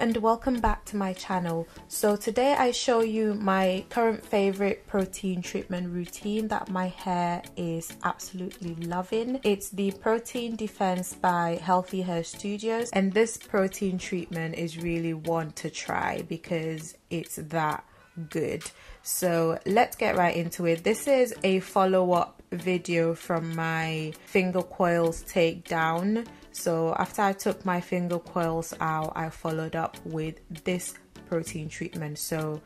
and welcome back to my channel. So today I show you my current favorite protein treatment routine that my hair is absolutely loving. It's the Protein Defense by Healthy Hair Studios, and this protein treatment is really one to try because it's that good. So let's get right into it. This is a follow-up video from my finger coils takedown. So after I took my finger coils out, I followed up with this protein treatment. So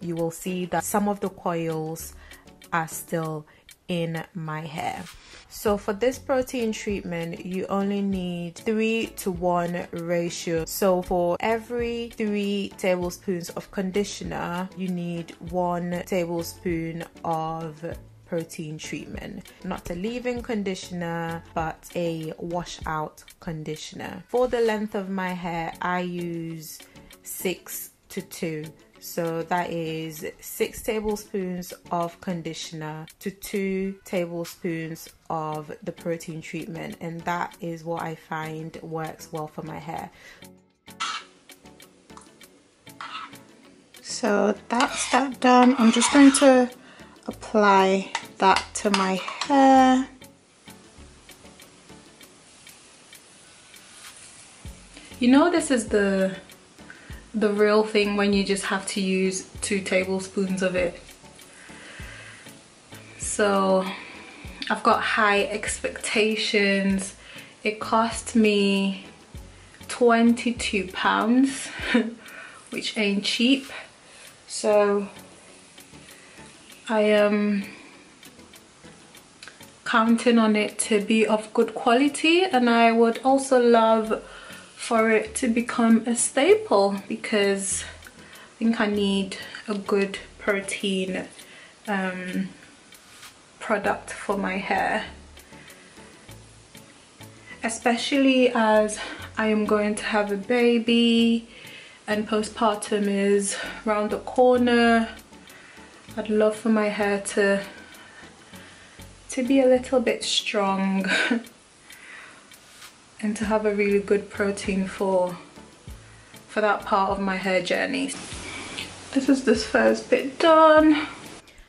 you will see that some of the coils are still in my hair. So for this protein treatment, you only need 3:1 ratio. So for every 3 tablespoons of conditioner, you need 1 tablespoon of protein treatment. Not a leave-in conditioner, but a washout conditioner. For the length of my hair, I use 6:2. So that is 6 tablespoons of conditioner to 2 tablespoons of the protein treatment, and that is what I find works well for my hair. So that's that done. I'm just going to apply that to my hair. You know, this is the real thing when you just have to use 2 tablespoons of it. So I've got high expectations. It cost me £22, which ain't cheap. So I am counting on it to be of good quality, and I would also love for it to become a staple because I think I need a good protein product for my hair, especially as I am going to have a baby and postpartum is around the corner. I'd love for my hair to be a little bit strong and to have a really good protein for that part of my hair journey. This is this first bit done.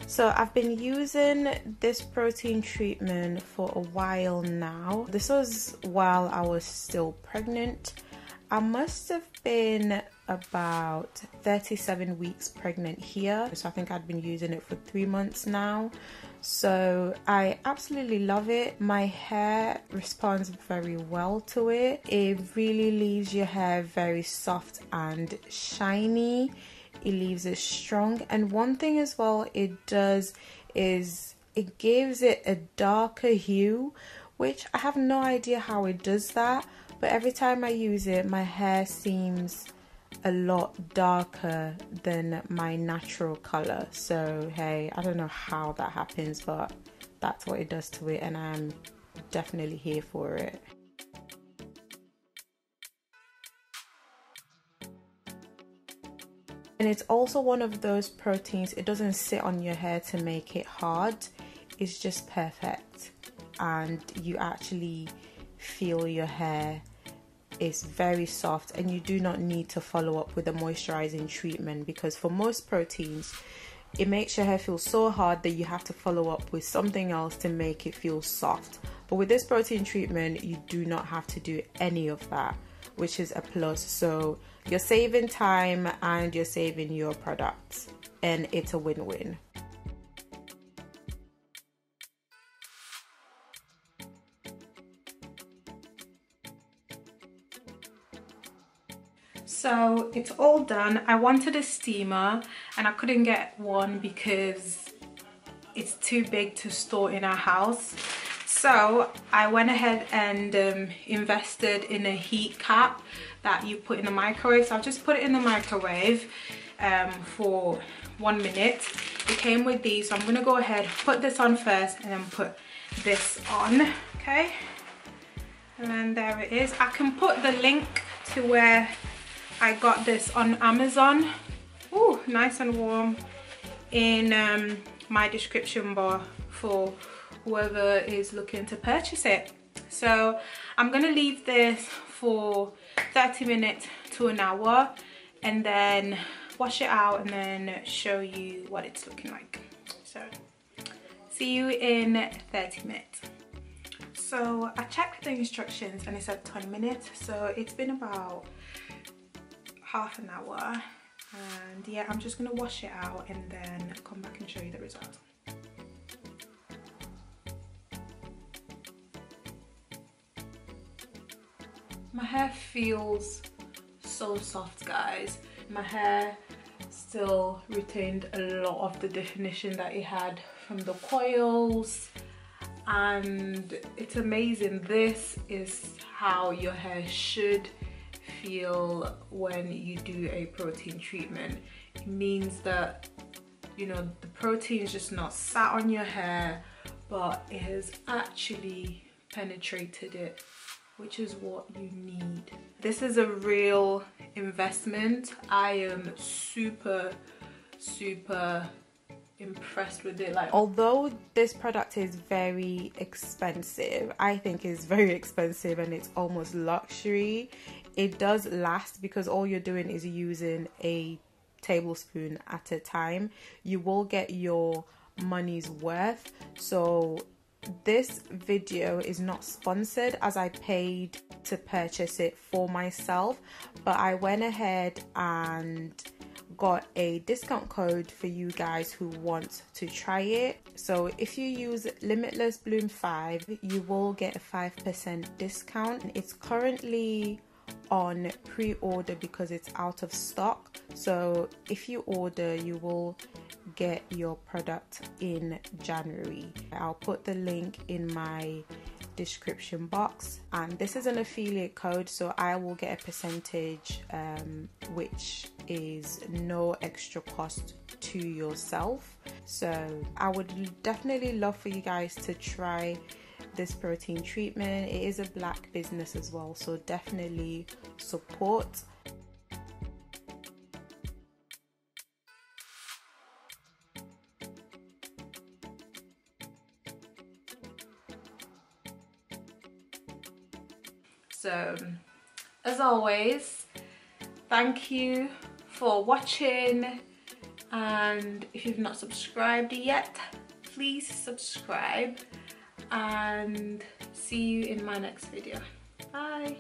So I've been using this protein treatment for a while now. This was while I was still pregnant. I must have been about 37 weeks pregnant here. So I think I'd been using it for 3 months now. So I absolutely love it. My hair responds very well to it. It really leaves your hair very soft and shiny. It leaves it strong. And one thing as well it does is it gives it a darker hue, which I have no idea how it does that. But every time I use it, my hair seems a lot darker than my natural color. So hey, I don't know how that happens, but that's what it does to it, and I'm definitely here for it. And it's also one of those proteins, it doesn't sit on your hair to make it hard. It's just perfect, and you actually feel your hair is very soft, and you do not need to follow up with a moisturizing treatment, because for most proteins it makes your hair feel so hard that you have to follow up with something else to make it feel soft. But with this protein treatment, you do not have to do any of that, which is a plus. So you're saving time and you're saving your products, and it's a win-win. So it's all done. I wanted a steamer and I couldn't get one because it's too big to store in our house. So I went ahead and invested in a heat cap that you put in the microwave. So I've just put it in the microwave for 1 minute. It came with these, so I'm gonna go ahead, put this on first and then put this on, okay? And then there it is. I can put the link to where I got this on Amazon. Ooh, nice and warm, in my description bar for whoever is looking to purchase it. So I'm gonna leave this for 30 minutes to an hour and then wash it out and then show you what it's looking like. So see you in 30 minutes. So I checked the instructions and it said 20 minutes, so it's been about half an hour, and yeah, I'm just gonna wash it out and then come back and show you the results. My hair feels so soft, guys. My hair still retained a lot of the definition that it had from the coils, and it's amazing. This is how your hair should feel when you do a protein treatment. It means that, you know, the protein is just not sat on your hair, but it has actually penetrated it, which is what you need. This is a real investment. I am super, super impressed with it. Like, although this product is very expensive, I think it's very expensive and it's almost luxury, it does last because all you're doing is using a tablespoon at a time. You will get your money's worth. So this video is not sponsored, as I paid to purchase it for myself, but I went ahead and got a discount code for you guys who want to try it. So if you use Limitless Bloom 5, you will get a 5% discount. It's currently on pre-order because it's out of stock, so if you order, you will get your product in January. I'll put the link in my description box, and this is an affiliate code, so I will get a percentage, which is no extra cost to yourself. So I would definitely love for you guys to try this protein treatment. It is a black business as well, so definitely support. So, as always, thank you for watching, and if you've not subscribed yet, please subscribe, and see you in my next video. Bye!